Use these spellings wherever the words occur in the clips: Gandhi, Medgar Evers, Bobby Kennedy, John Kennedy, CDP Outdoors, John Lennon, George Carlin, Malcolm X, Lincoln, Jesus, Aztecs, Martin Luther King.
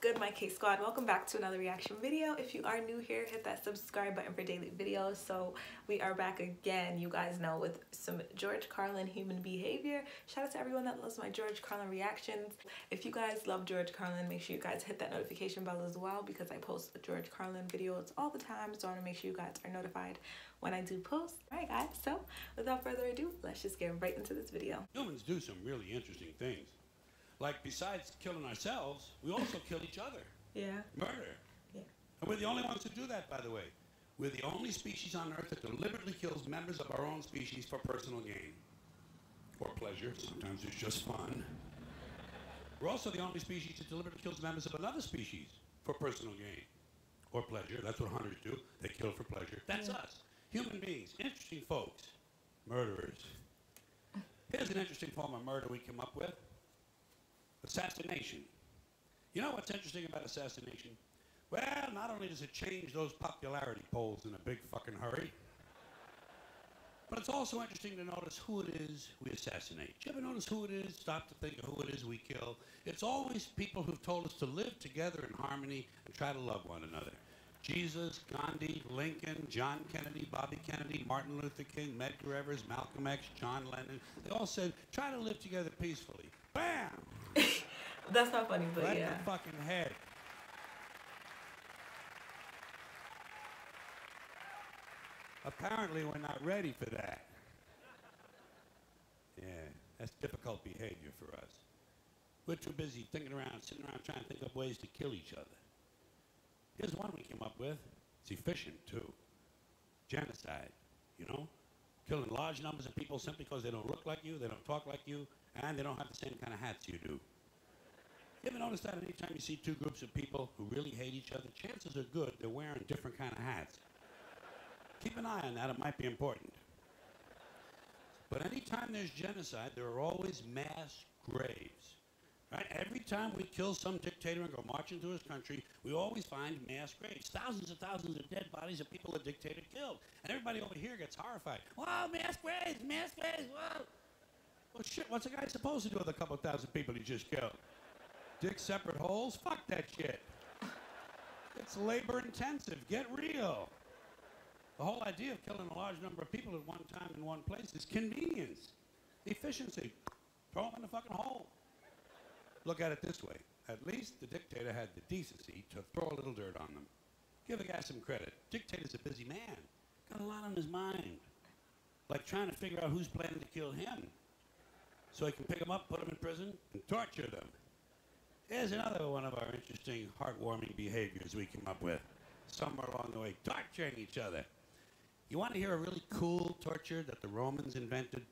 good, my K Squad? Welcome back to another reaction video. If you are new here, hit that subscribe button for daily videos. So we are back again, you guys know, with some George Carlin, Human Behavior. Shout out to everyone that loves my George Carlin reactions. If you guys love George Carlin, make sure you guys hit that notification bell as well, because I post the George Carlin videos all the time, so I want to make sure you guys are notified when I do post. All right, guys, so without further ado, let's just get right into this video. Humans do some really interesting things. Like, besides killing ourselves, we also kill each other. Yeah. Murder. Yeah. And we're the only ones who do that, by the way. We're the only species on Earth that deliberately kills members of our own species for personal gain. Or pleasure. Sometimes it's just fun. We're also the only species that deliberately kills members of another species for personal gain. Or pleasure. That's what hunters do. They kill for pleasure. That's us. Human beings. Interesting folks. Murderers. Here's an interesting form of murder we came up with. Assassination. You know what's interesting about assassination? Well, not only does it change those popularity polls in a big fucking hurry, but it's also interesting to notice who it is we assassinate. You ever notice who it is? Stop to think of who it is we kill. It's always people who've told us to live together in harmony and try to love one another. Jesus, Gandhi, Lincoln, John Kennedy, Bobby Kennedy, Martin Luther King, Medgar Evers, Malcolm X, John Lennon. They all said, try to live together peacefully. Bam! That's not funny, but right, yeah. Right in the fucking head. Apparently, we're not ready for that. Yeah, that's difficult behavior for us. We're too busy thinking around, sitting around trying to think of ways to kill each other. Here's one we came up with. It's efficient, too. Genocide, you know? Killing large numbers of people simply because they don't look like you, they don't talk like you, and they don't have the same kind of hats you do. You ever notice that anytime you see two groups of people who really hate each other, chances are good they're wearing different kind of hats. Keep an eye on that, it might be important. But anytime there's genocide, there are always mass graves. Right? Every time we kill some dictator and go marching through his country, we always find mass graves. Thousands of dead bodies of people the dictator killed. And everybody over here gets horrified. Wow, mass graves, whoa! Well, shit, what's a guy supposed to do with a couple thousand people he just killed? Dig separate holes? Fuck that shit. It's labor intensive. Get real. The whole idea of killing a large number of people at one time in one place is convenience. Efficiency. Throw them in the fucking hole. Look at it this way. At least the dictator had the decency to throw a little dirt on them. Give a guy some credit. Dictator's a busy man. Got a lot on his mind. Like trying to figure out who's planning to kill him. So he can pick them up, put them in prison, and torture them. Here's another one of our interesting, heartwarming behaviors we came up with. Somewhere along the way, torturing each other. You want to hear a really cool torture that the Romans invented?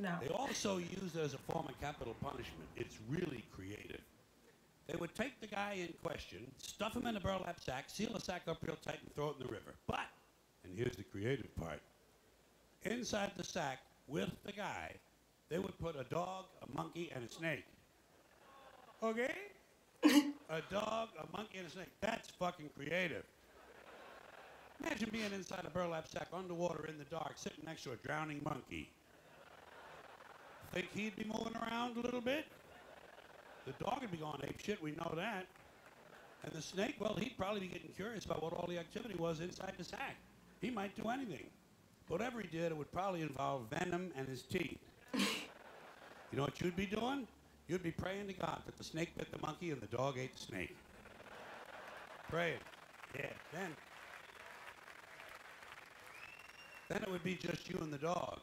No. They also used it as a form of capital punishment. It's really creative. They would take the guy in question, stuff him in a burlap sack, seal the sack up real tight, and throw it in the river. But, and here's the creative part, inside the sack with the guy, they would put a dog, a monkey, and a snake. Okay? A dog, a monkey, and a snake. That's fucking creative. Imagine being inside a burlap sack underwater in the dark, sitting next to a drowning monkey. Think he'd be moving around a little bit? The dog would be going ape shit, we know that. And the snake, well, he'd probably be getting curious about what all the activity was inside the sack. He might do anything. Whatever he did, it would probably involve venom and his teeth. You know what you'd be doing? You'd be praying to God that the snake bit the monkey and the dog ate the snake. Pray it. Yeah, then it would be just you and the dog,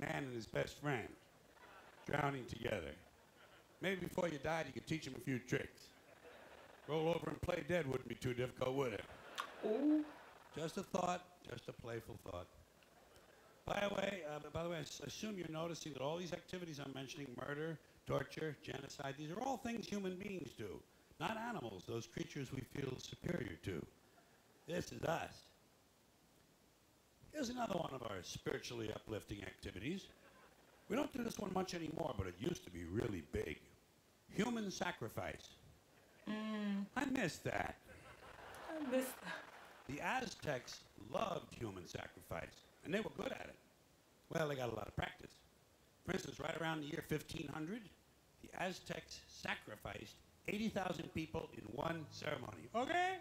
man and his best friend, drowning together. Maybe before you died, you could teach him a few tricks. Roll over and play dead wouldn't be too difficult, would it? Ooh. Just a thought, just a playful thought. By the way, I assume you're noticing that all these activities I'm mentioning, murder, torture, genocide, these are all things human beings do, not animals, those creatures we feel superior to. This is us. Here's another one of our spiritually uplifting activities. We don't do this one much anymore, but it used to be really big. Human sacrifice. I miss that. I miss that. The Aztecs loved human sacrifice, and they were good at it. Well, they got a lot of practice. For instance, right around the year 1500, the Aztecs sacrificed 80,000 people in one ceremony. Okay?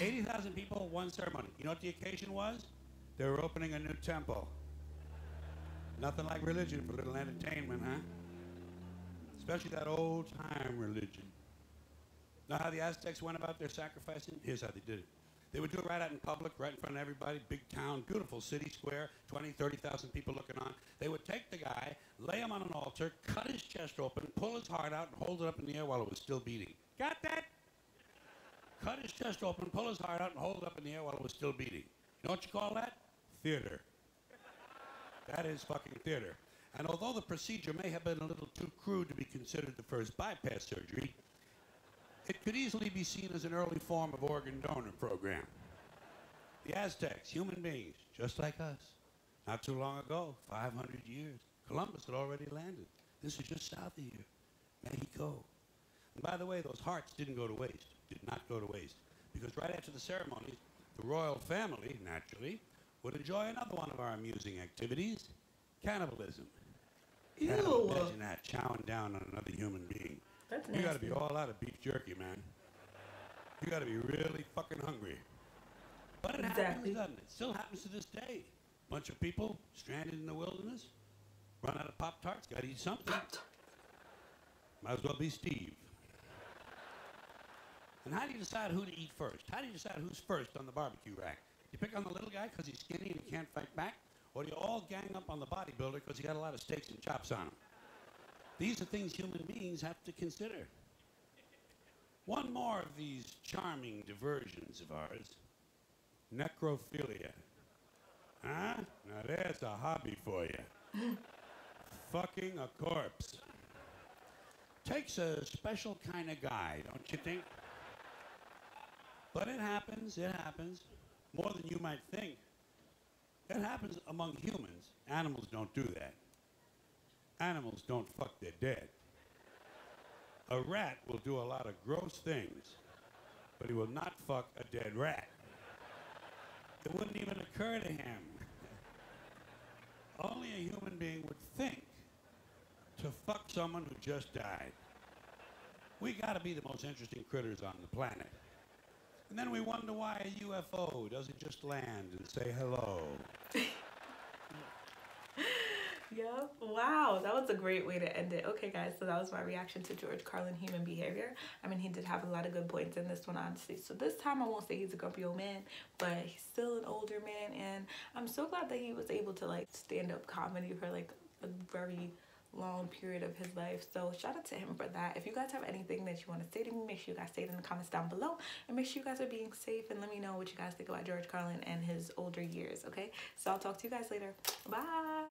80,000 people, one ceremony. You know what the occasion was? They were opening a new temple. Nothing like religion, but a little entertainment, huh? Especially that old-time religion. Know how the Aztecs went about their sacrificing? Here's how they did it. They would do it right out in public, right in front of everybody, big town, beautiful city square, 20, 30,000 people looking on. They would take the guy, lay him on an altar, cut his chest open, pull his heart out, and hold it up in the air while it was still beating. Got that? Cut his chest open, pull his heart out, and hold it up in the air while it was still beating. You know what you call that? Theater. That is fucking theater. And although the procedure may have been a little too crude to be considered the first bypass surgery, it could easily be seen as an early form of organ donor program. The Aztecs, human beings, just like us. Not too long ago, 500 years, Columbus had already landed. This is just south of here, Mexico. And by the way, those hearts didn't go to waste, did not go to waste, because right after the ceremonies, the royal family, naturally, would enjoy another one of our amusing activities, cannibalism. Ew. Imagine that, chowing down on another human being. That's nasty. You gotta be all out of beef jerky, man. You gotta be really fucking hungry. But it happens, doesn't it? Still happens to this day. Bunch of people stranded in the wilderness, run out of Pop-Tarts, gotta eat something. Might as well be Steve. And how do you decide who to eat first? How do you decide who's first on the barbecue rack? You pick on the little guy because he's skinny and he can't fight back? Or do you all gang up on the bodybuilder because he got a lot of steaks and chops on him? These are things human beings have to consider. One more of these charming diversions of ours, necrophilia. Huh? Now there's a hobby for you. Fucking a corpse. Takes a special kind of guy, don't you think? But it happens, more than you might think. It happens among humans. Animals don't do that. Animals don't fuck their dead. A rat will do a lot of gross things, but he will not fuck a dead rat. It wouldn't even occur to him. Only a human being would think to fuck someone who just died. We gotta be the most interesting critters on the planet. And then we wonder why a UFO doesn't just land and say hello. Yep. Wow, that was a great way to end it. Okay, guys, so that was my reaction to George Carlin, Human Behavior. I mean, he did have a lot of good points in this one, honestly. So this time I won't say he's a grumpy old man, but he's still an older man, and I'm so glad that he was able to like stand up comedy for like a very long period of his life. So shout out to him for that. If you guys have anything that you want to say to me, make sure you guys say it in the comments down below, and make sure you guys are being safe, and let me know what you guys think about George Carlin and his older years. Okay, so I'll talk to you guys later. Bye.